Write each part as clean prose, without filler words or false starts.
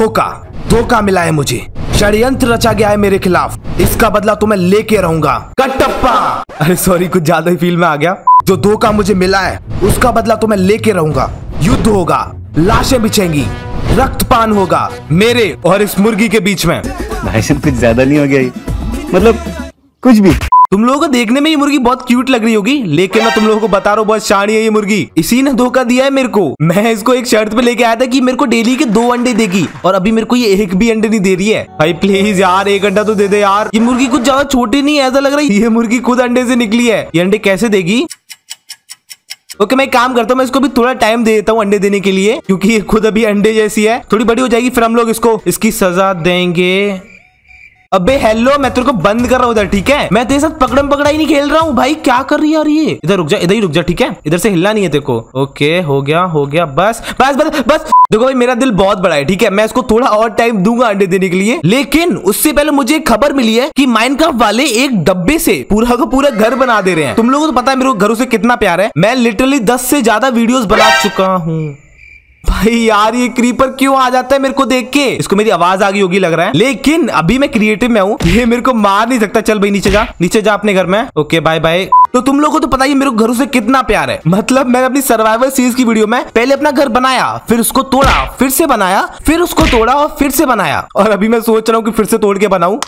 धोखा धोखा मिला है, मुझे षड्यंत्र रचा गया है मेरे खिलाफ, इसका बदला तो मैं लेके रहूंगा कटप्पा। अरे सॉरी, कुछ ज्यादा ही फील में आ गया। जो धोखा मुझे मिला है उसका बदला तो मैं लेके रहूंगा। युद्ध होगा, लाशें बिछेंगी, रक्तपान होगा मेरे और इस मुर्गी के बीच में। भाई साहब कुछ ज्यादा नहीं हो गया, मतलब कुछ भी। तुम लोगों को देखने में ये मुर्गी बहुत क्यूट लग रही होगी, लेकिन मैं तुम लोगों को बता रहा हूँ बहुत शानी है ये मुर्गी। इसी ने धोखा दिया है मेरे को। मैं इसको एक शर्त पे लेके आया था कि मेरे को डेली के 2 अंडे देगी, और अभी मेरे को ये एक भी अंडे नहीं दे रही है। भाई प्लीज यार, एक अंडा तो दे दे यार। ये मुर्गी कुछ ज्यादा छोटी नहीं है, ऐसा लग रहा है ये मुर्गी खुद अंडे से निकली है। ये अंडे कैसे देगी? ओके, मैं काम करता हूँ, मैं इसको भी थोड़ा टाइम दे देता हूँ अंडे देने के लिए, क्योंकि ये खुद अभी अंडे जैसी है। थोड़ी बड़ी हो जाएगी फिर हम लोग इसको इसकी सजा देंगे। अबे हेलो, मैं तेरे को बंद कर रहा हूँ उधर, ठीक है? मैं तेरे साथ पकड़म पकड़ाई नहीं खेल रहा हूँ। भाई क्या कर रही है यार ये? इधर रुक जा, इधर ही रुक जा, ठीक है? इधर से हिलना नहीं है तेरे को। ओके, हो गया, बस बस बस बस। देखो भाई, मेरा दिल बहुत बड़ा है, ठीक है? मैं इसको थोड़ा और टाइम दूंगा अंडे देने के लिए, लेकिन उससे पहले मुझे एक खबर मिली है कि माइनक्राफ्ट वाले एक डब्बे से पूरा का पूरा घर बना दे रहे हैं। तुम लोगों को पता है मेरे को घरों से कितना प्यार है। मैं लिटरली 10 से ज्यादा वीडियोस बना चुका हूँ। भाई यार, ये क्रीपर क्यों आ जाता है मेरे को देख के? इसको मेरी आवाज आ गई होगी लग रहा है, लेकिन अभी मैं क्रिएटिव में हूँ, ये मेरे को मार नहीं सकता। चल भाई नीचे जा अपने घर में। Okay bye bye. तो तुम लोगों को तो पता ही मेरे को घरों से कितना प्यार है। मतलब मैंने अपनी सर्वाइवल सीरीज की वीडियो में पहले अपना घर बनाया, फिर उसको तोड़ा, फिर से बनाया, फिर उसको तोड़ा और फिर से बनाया, और अभी मैं सोच रहा हूँ कि फिर से तोड़ के बनाऊँ।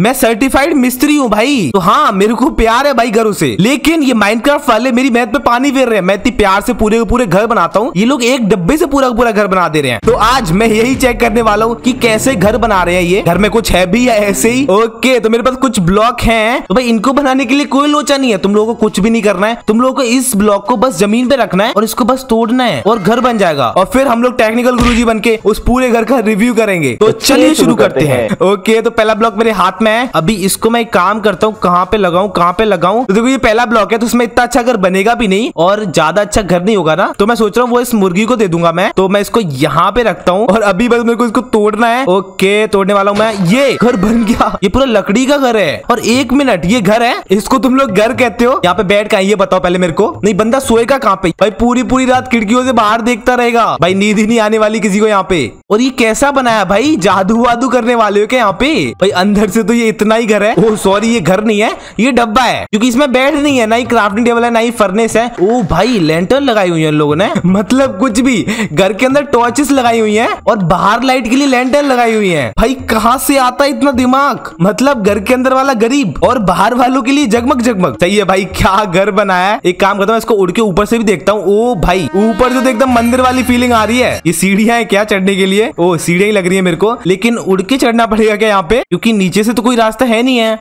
मैं सर्टिफाइड मिस्त्री हूँ भाई, तो हाँ मेरे को प्यार है भाई घरों से। लेकिन ये माइनक्राफ्ट वाले मेरी मेहनत पे पानी फेर रहे हैं। मैं इतनी प्यार से पूरे पूरे घर बनाता हूँ, ये लोग एक डब्बे से पूरा पूरा घर बना दे रहे हैं। तो आज मैं यही चेक करने वाला हूँ कि कैसे घर बना रहे हैं ये। घर में कुछ है भी या ऐसे ही? ओके, तो मेरे पास कुछ ब्लॉक है, तो भाई इनको बनाने के लिए कोई लोचा नहीं है। तुम लोगों को कुछ भी नहीं करना है, तुम लोगों को इस ब्लॉक को बस जमीन पे रखना है और इसको बस तोड़ना है और घर बन जाएगा। और फिर हम लोग टेक्निकल गुरुजी बन के उस पूरे घर का रिव्यू करेंगे। तो चलिए शुरू करते हैं। ओके, तो पहला ब्लॉक मेरे हाथ में। अभी इसको मैं एक काम करता हूँ, कहाँ पे लगाऊं। तो देखो ये पहला ब्लॉक है, तो उसमें इतना अच्छा घर बनेगा भी नहीं और ज्यादा अच्छा घर नहीं होगा ना। तो मैं सोच रहा हूँ वो इस मुर्गी को दे दूंगा मैं। तो मैं इसको यहाँ पे रखता हूँ और अभी बस मेरे को इसको तोड़ना है। ओके, तोड़ने वाला हूँ मैं। ये घर बन गया, ये पूरा लकड़ी का घर है। और एक मिनट, ये घर है? इसको तुम लोग घर कहते हो? यहाँ पे बैठ के ये बताओ पहले मेरे को। नहीं, बंदा सोएगा कहाँ पे भाई? पूरी रात खिड़कियों से बाहर देखता रहेगा भाई, नींद ही नहीं आने वाली किसी को यहाँ पे। और ये कैसा बनाया भाई? जादू वादू करने वाले हो क्या यहाँ पे? भाई अंदर से तो ये इतना ही घर है। ओह सॉरी, ये घर नहीं है, ये डब्बा है, क्योंकि इसमें बेड नहीं है, ना ही क्राफ्टिंग टेबल है, ना ही फर्नेस है। ओह भाई, लैंटर्न लगाई हुई है लोगों ने, मतलब कुछ भी। घर के अंदर टॉर्चेस लगाई हुई हैं और बाहर लाइट के लिए लैंटर्न लगाई हुई है। भाई कहाँ से आता है इतना दिमाग? मतलब घर के अंदर वाला गरीब और बाहर वालों के लिए जगमग जगमग। सही है भाई, क्या घर बनाया है। एक काम करता हूँ, इसको उड़ के ऊपर से भी देखता हूँ। ओ भाई, ऊपर से तो एकदम मंदिर वाली फीलिंग आ रही है। ये सीढ़ियां है क्या चढ़ने के लिए? ओ सीढ़ियां लग रही है मेरे को, लेकिन उड़ के चढ़ना पड़ेगा क्या यहाँ पे? क्योंकि नीचे से तो कोई रास्ता है नहीं है।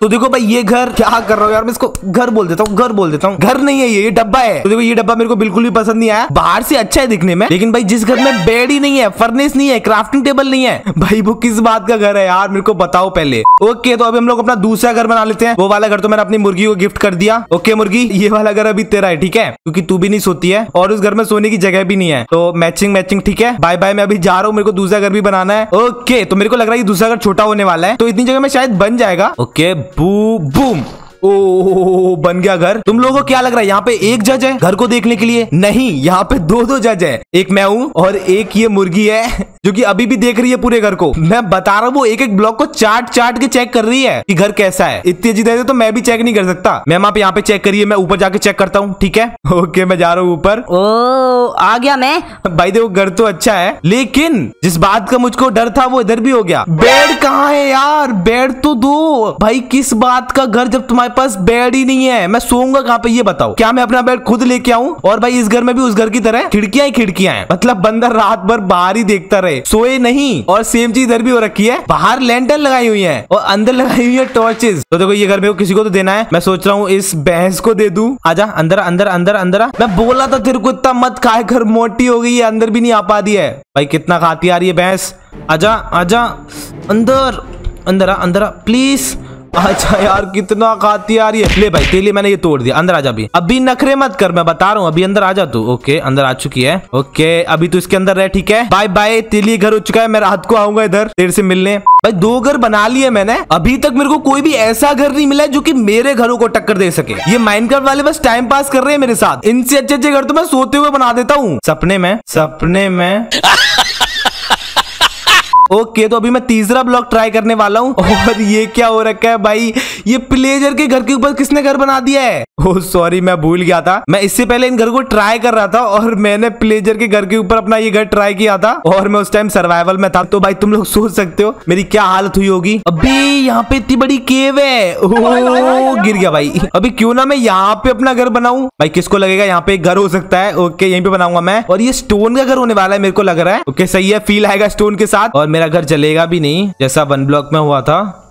तो देखो भाई, ये घर क्या कर रहा हूँ यार, मैं इसको घर बोल देता हूँ। घर नहीं है ये डब्बा है। तो देखो ये डब्बा मेरे को बिल्कुल भी पसंद नहीं आया। बाहर से अच्छा है दिखने में, लेकिन भाई जिस घर में बेड ही नहीं है, फर्नेस नहीं है, क्राफ्टिंग टेबल नहीं है, भाई वो किस बात का घर है यार, मेरे को बताओ पहले। ओके, तो अभी हम लोग अपना दूसरा घर बना लेते हैं। वो वाला घर तो मैंने अपनी मुर्गी को गिफ्ट कर दिया। ओके मुर्गी, ये वाला घर अभी तेरा है, ठीक है? क्योंकि तू भी नहीं सोती है और उस घर में सोने की जगह भी नहीं है, तो मैचिंग, ठीक है? बाय बाय, मैं अभी जा रहा हूँ, मेरे को दूसरा घर भी बनाना है। ओके, तो मेरे को लग रहा है दूसरा घर छोटा होने वाला है, तो इतनी जगह में शायद बन जाएगा। ओके बूम, ओ बन गया घर। तुम लोगों को क्या लग रहा है यहाँ पे एक जज है घर को देखने के लिए? नहीं, यहाँ पे 2 जज है। एक मैं हूँ और एक ये मुर्गी है, जो कि अभी भी देख रही है पूरे घर को। मैं बता रहा हूँ, वो एक ब्लॉक को चाट के चेक कर रही है कि घर कैसा है। इतनी अजीब है तो मैं भी चेक नहीं कर सकता। मैम आप यहाँ पे चेक करिए, मैं ऊपर जाके चेक करता हूँ, ठीक है? ओके, मैं जा रहा हूँ ऊपर। ओ आ गया मैं। भाई देखो घर तो अच्छा है, लेकिन जिस बात का मुझको डर था वो इधर भी हो गया। बेड कहाँ है यार? बेड तो दो। भाई किस बात का घर जब तुम्हारे पास बेड ही नहीं है? मैं सोऊंगा कहाँ पे ये बताओ? क्या मैं अपना बेड खुद लेके आऊं? और भाई इस घर में भी उस घर की तरह खिड़कियां ही खिड़कियां हैं, मतलब बंदा रात भर बाहर ही देखता रहे, सोए नहीं। और सेम चीज इधर भी हो रखी है, बाहर लैंटर्न लगाई हुई है और अंदर लगाई हुई है टॉर्चेस। तो देखो ये घर में किसी को तो देना है। मैं सोच रहा हूँ इस भैंस को दे दूं। आजा अंदर अंदर अंदर अंदर। मैं बोला था तेरे को इतना मत खाए, घर मोटी हो गई है, अंदर भी नहीं आ पाती है। भाई कितना खाती आ रही है भैंस। आजा आजा अंदर अंदर अंदर प्लीज। अच्छा यार कितना खाती यार ये। ले भाई तेली मैंने ये तोड़ दिया, अंदर आजा अभी, अभी नखरे मत कर मैं बता रहा हूँ, अभी अंदर आजा तू। ओके अंदर आ चुकी है, ओके अभी तू इसके अंदर रह, ठीक है। बाय बाय तेली, घर हो चुका है, मैं रात को आऊंगा इधर तेरे से मिलने। भाई 2 घर बना लिए मैंने, अभी तक मेरे को कोई भी ऐसा घर नहीं मिला जो कि मेरे घरों को टक्कर दे सके। ये माइनक्राफ्ट वाले बस टाइम पास कर रहे हैं मेरे साथ, इनसे अच्छे अच्छे घर तो मैं सोते हुए बना देता हूँ सपने में। ओके तो अभी मैं तीसरा ब्लॉक ट्राई करने वाला हूँ। और ये क्या हो रखा है भाई, ये प्लेजर के घर के ऊपर किसने घर बना दिया है? ओह सॉरी मैं भूल गया था, मैं इससे पहले इन घर को ट्राई कर रहा था और मैंने प्लेजर के घर के ऊपर अपना ये घर ट्राई किया था और मैं उस टाइम सर्वाइवल में था, तो भाई तुम लोग सोच सकते हो मेरी क्या हालत हुई होगी। अभी यहाँ पे इतनी बड़ी केव है, ओह गिर गया भाई। अभी क्यों ना मैं यहाँ पे अपना घर बनाऊं, भाई किसको लगेगा यहाँ पे एक घर हो सकता है। ओके यहीं पे बनाऊंगा मैं, और ये स्टोन का घर होने वाला है मेरे को लग रहा है। ओके सही है, फील आएगा स्टोन के साथ, और मेरा घर जलेगा भी नहीं जैसा वन ब्लॉक में हुआ था।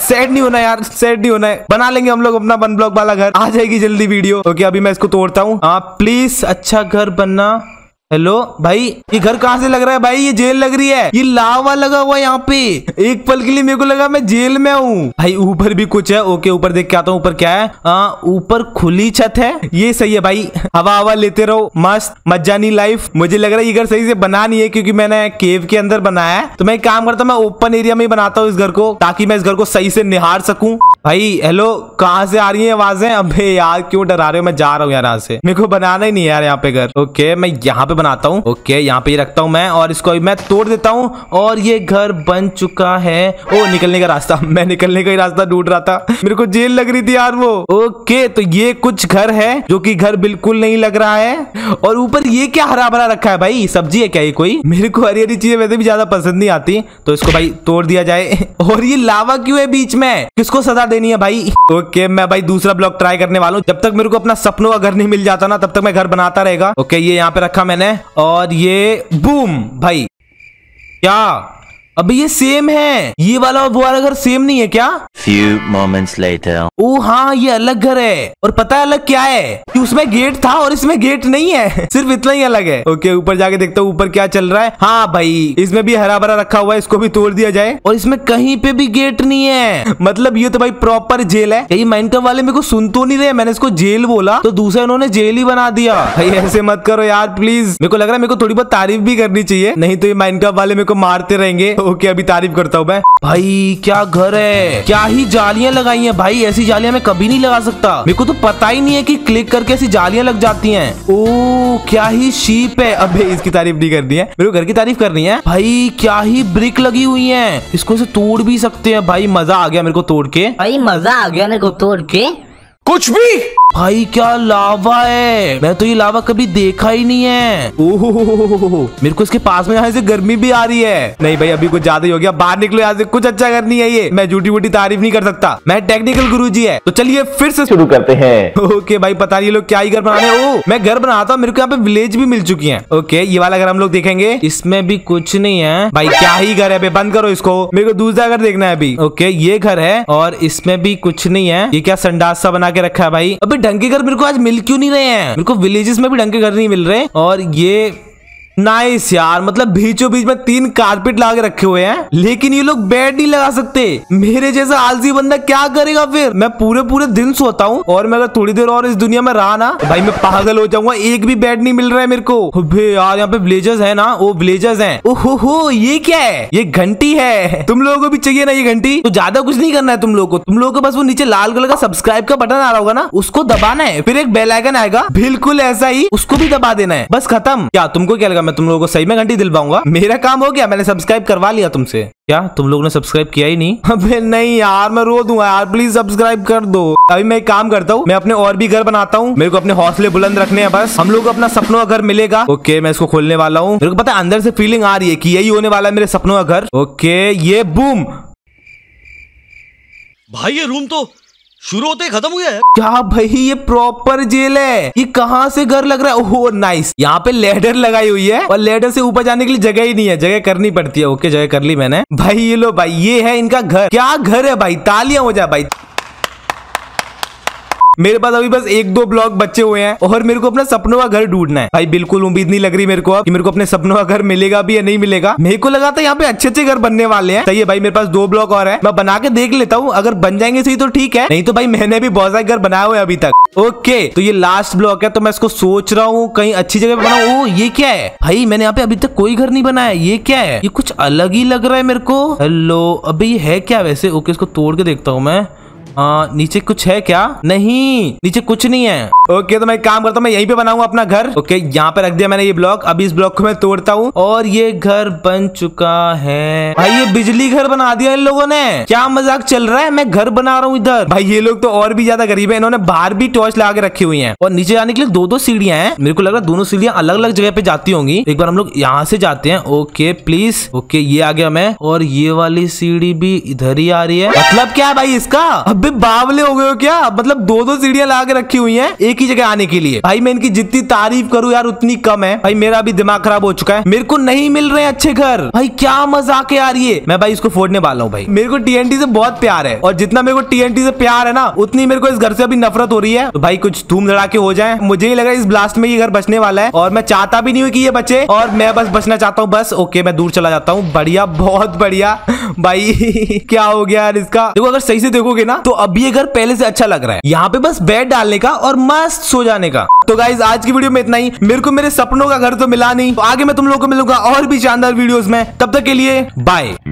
सैड नहीं होना यार, सैड नहीं होना है, बना लेंगे हम लोग अपना वन ब्लॉक वाला घर, आ जाएगी जल्दी वीडियो। ओके अभी मैं इसको तोड़ता हूँ, आप प्लीज अच्छा घर बनना। हेलो भाई ये घर कहाँ से लग रहा है भाई, ये जेल लग रही है, ये लावा लगा हुआ है यहाँ पे। एक पल के लिए मेरे को लगा मैं जेल में हूँ भाई। ऊपर भी कुछ है, ओके ऊपर देख के आता हूँ ऊपर क्या है। ऊपर खुली छत है, ये सही है भाई, हवा हवा लेते रहो, मस्त मजानी लाइफ। मुझे लग रहा है ये घर सही से बना नहीं है क्योंकि मैंने केव के अंदर बनाया है, तो मैं एक काम करता हूँ, मैं ओपन एरिया में ही बनाता हूँ इस घर को, ताकि मैं इस घर को सही से निहार सकूँ। भाई हेलो कहाँ से आ रही है आवाजें? अबे यार क्यों डरा रहे हो, मैं जा रहा हूँ यार यहाँ से, मेरे को बनाना ही नहीं यार यहाँ पे घर। ओके मैं यहाँ पे बनाता हूँ, ओके यहाँ पे ही रखता हूँ मैं, और इसको अभी मैं तोड़ देता हूँ और ये घर बन चुका है। ओ निकलने का रास्ता, मैं निकलने का ही रास्ता ढूंढ रहा था, मेरे को जेल लग रही थी यार वो। ओके तो ये कुछ घर है जो कि घर बिल्कुल नहीं लग रहा है, और ऊपर ये क्या हरा भरा रखा है भाई, सब्जी है क्या ये कोई? मेरे को हरी हरी चीजें वैसे भी ज्यादा पसंद नहीं आती, तो इसको भाई तोड़ दिया जाए। और ये लावा क्यों है बीच में, किसको सजा देनी है भाई? ओके मैं भाई दूसरा ब्लॉक ट्राई करने वाला हूँ, जब तक मेरे को अपना सपनों का घर नहीं मिल जाता ना तब तक मैं घर बनाता रहेगा। ओके ये यहाँ पे रखा मैंने, और ये बूम भाई क्या, अभी ये सेम है, ये वाला और वो वाला घर सेम नहीं है क्या? Few moments later. ओ हाँ ये अलग घर है, और पता है अलग क्या है कि उसमें गेट था और इसमें गेट नहीं है, सिर्फ इतना ही अलग है। ओके ऊपर जाके देखता हूँ ऊपर क्या चल रहा है। हाँ भाई इसमें भी हरा भरा रखा हुआ है, इसको भी तोड़ दिया जाए, और इसमें कहीं पे भी गेट नहीं है, मतलब ये तो भाई प्रॉपर जेल है। यही माइनक्राफ्ट वाले मेरे को सुन तो नहीं रहे, मैंने इसको जेल बोला तो दूसरा इन्होंने जेल ही बना दिया। भाई ऐसे मत करो यार प्लीज, मेरे को लग रहा है मेरे को थोड़ी बहुत तारीफ भी करनी चाहिए, नहीं तो ये माइनक्राफ्ट वाले मेरे को मारते रहेंगे। ओके अभी तारीफ करता हूँ मैं। भाई क्या घर है, क्या ही जालियां लगाई हैं भाई, ऐसी जालियां मैं कभी नहीं लगा सकता, मेरे को तो पता ही नहीं है कि क्लिक करके ऐसी जालियां लग जाती हैं। ओ क्या ही शीप है, अबे इसकी तारीफ नहीं करनी है, मेरे को घर की तारीफ करनी है। भाई क्या ही ब्रिक लगी हुई है, इसको से तोड़ भी सकते हैं भाई, मजा आ गया मेरे को तोड़ के, भाई मजा आ गया मेरे को तोड़ के। कुछ भी भाई क्या लावा है, मैं तो ये लावा कभी देखा ही नहीं है। ओहो मेरे को इसके पास में जाने से गर्मी भी आ रही है। नहीं भाई अभी कुछ ज्यादा ही हो गया, बाहर निकलो यहाँ से, कुछ अच्छा घर नहीं है ये, मैं झूठी वूठी तारीफ नहीं कर सकता, मैं टेक्निकल गुरुजी है। तो चलिए फिर से शुरू करते हैं। ओके भाई पता नहीं लोग क्या ही घर बनाने, ओ मैं घर बनाता हूँ, मेरे को यहाँ पे विलेज भी मिल चुकी है। ओके ये वाला घर हम लोग देखेंगे, इसमें भी कुछ नहीं है भाई, क्या ही घर है, बंद करो इसको, मेरे को दूसरा घर देखना है अभी। ओके ये घर है और इसमें भी कुछ नहीं है, ये क्या संडासा बना के रखा है भाई। अबे ढंग के घर मेरे को आज मिल क्यों नहीं रहे हैं, मेरे को विलेजेस में भी ढंग के घर नहीं मिल रहे। और ये नाइस यार, मतलब बीचों बीच में 3 कारपेट लगा के रखे हुए हैं, लेकिन ये लोग बेड नहीं लगा सकते, मेरे जैसा आलसी बंदा क्या करेगा फिर? मैं पूरे दिन सोता हूँ, और मैं अगर थोड़ी देर और इस दुनिया में रहा ना तो भाई मैं पागल हो जाऊंगा, एक भी बेड नहीं मिल रहा है मेरे को। अबे यार यहाँ पे विलेजर्स है ना, वो विलेजर्स है। ओहो ये क्या है, ये घंटी है, तुम लोगों को भी चाहिए ना ये घंटी? तो ज्यादा कुछ नहीं करना है तुम लोगों को, तुम लोगों को बस वो नीचे लाल कलर का सब्सक्राइब का बटन आ रहा होगा ना, उसको दबाना है, फिर एक बेल आइकन आएगा बिल्कुल ऐसा ही, उसको भी दबा देना है, बस खत्म। क्या तुमको क्या लगा मैं तुम लोगों को सही में घंटी दिलवाऊंगा? मेरा काम हो गया, मैंने सब्सक्राइब करवा लिया तुमसे, क्या तुम लोगों ने सब्सक्राइब किया ही नहीं? अबे नहीं यार मैं रो दूंगा यार, प्लीज सब्सक्राइब कर दो। अभी मैं एक काम करता हूँ, मैं अपने और भी घर बनाता हूँ, मेरे को अपने हौसले बुलंद रखने हैं बस, हम लोग अपना सपनों का घर मिलेगा। ओके मैं इसको खोलने वाला हूँ, मेरे को पता है अंदर से फीलिंग आ रही है कि यही होने वाला है मेरे सपनों का घर। ओके ये बूम भाई, ये रूम तो शुरू होते ही खत्म हो गया है क्या भाई? ये प्रॉपर जेल है, ये कहाँ से घर लग रहा है? ओहो नाइस, यहाँ पे लेडर लगाई हुई है और लेडर से ऊपर जाने के लिए जगह ही नहीं है, जगह करनी पड़ती है। ओके जगह कर ली मैंने भाई, ये लो भाई ये है इनका घर, क्या घर है भाई, तालियां हो जाए भाई। मेरे पास अभी बस 1-2 ब्लॉक बचे हुए हैं और मेरे को अपना सपनों का घर ढूंढना है। भाई बिल्कुल उम्मीद नहीं लग रही मेरे को अब कि मेरे को अपने सपनों का घर मिलेगा भी या नहीं मिलेगा। मेरे को लगा था यहाँ पे अच्छे अच्छे घर बनने वाले हैं। सही है भाई, मेरे पास 2 ब्लॉक और है, मैं बना के देख लेता हूँ। अगर बन जाएंगे सही तो ठीक है, नहीं तो भाई मैंने भी बहुत सारे घर बनाए हुए अभी तक। ओके तो ये लास्ट ब्लॉक है, तो मैं इसको सोच रहा हूँ कहीं अच्छी जगह बनाऊँ। ये क्या है भाई, मैंने यहाँ पे अभी तक कोई घर नहीं बनाया। ये क्या है, ये कुछ अलग ही लग रहा है मेरे को। हेलो अभी है क्या वैसे? ओके इसको तोड़ के देखता हूँ मैं। नीचे कुछ है क्या? नहीं, नीचे कुछ नहीं है। ओके तो मैं काम करता हूँ, मैं यहीं पे बनाऊंगा अपना घर। ओके यहाँ पे रख दिया मैंने ये ब्लॉक। अभी इस ब्लॉक को मैं तोड़ता हूँ और ये घर बन चुका है। भाई ये बिजली घर बना दिया इन लोगों ने, क्या मजाक चल रहा है। मैं घर बना रहा हूँ इधर, भाई ये लोग तो और भी ज्यादा गरीब है। इन्होंने बाहर भी टॉर्च लगा के रखी हुई है और नीचे जाने के लिए 2-2 सीढ़ियां हैं। मेरे को लग रहा है दोनों सीढ़ियां अलग अलग जगह पे जाती होंगी। एक बार हम लोग यहाँ से जाते हैं। Okay please. ओके ये आ गया मैं, और ये वाली सीढ़ी भी इधर ही आ रही है। मतलब क्या है भाई इसका, अबे बावले हो गए हो क्या? मतलब 2-2 सीढ़ियां लगा के रखी हुई हैं एक ही जगह आने के लिए। भाई मैं इनकी जितनी तारीफ करूं यार उतनी कम है। भाई मेरा भी दिमाग खराब हो चुका है, मेरे को नहीं मिल रहे अच्छे घर। भाई क्या मजाक है यार ये। मैं भाई इसको फोड़ने वाला हूँ। भाई मेरे को TNT से बहुत प्यार है, और जितना मेरे को TNT से प्यार है ना उतनी मेरे को इस घर से अभी नफरत हो रही है। तो भाई कुछ धूम धड़ाके हो जाए। मुझे नहीं लग रहा है इस ब्लास्ट में ये घर बचने वाला है, और मैं चाहता भी नहीं हूँ की ये बचे, और मैं बस बचना चाहता हूँ बस। ओके मैं दूर चला जाता हूँ। बढ़िया, बहुत बढ़िया। भाई क्या हो गया यार इसका, देखो अगर सही से देखोगे तो अभी ये घर पहले से अच्छा लग रहा है। यहाँ पे बस बेड डालने का और मस्त सो जाने का। तो गाइस आज की वीडियो में इतना ही। मेरे को मेरे सपनों का घर तो मिला नहीं, तो आगे मैं तुम लोगों को मिलूंगा और भी शानदार वीडियोस में। तब तक के लिए बाय।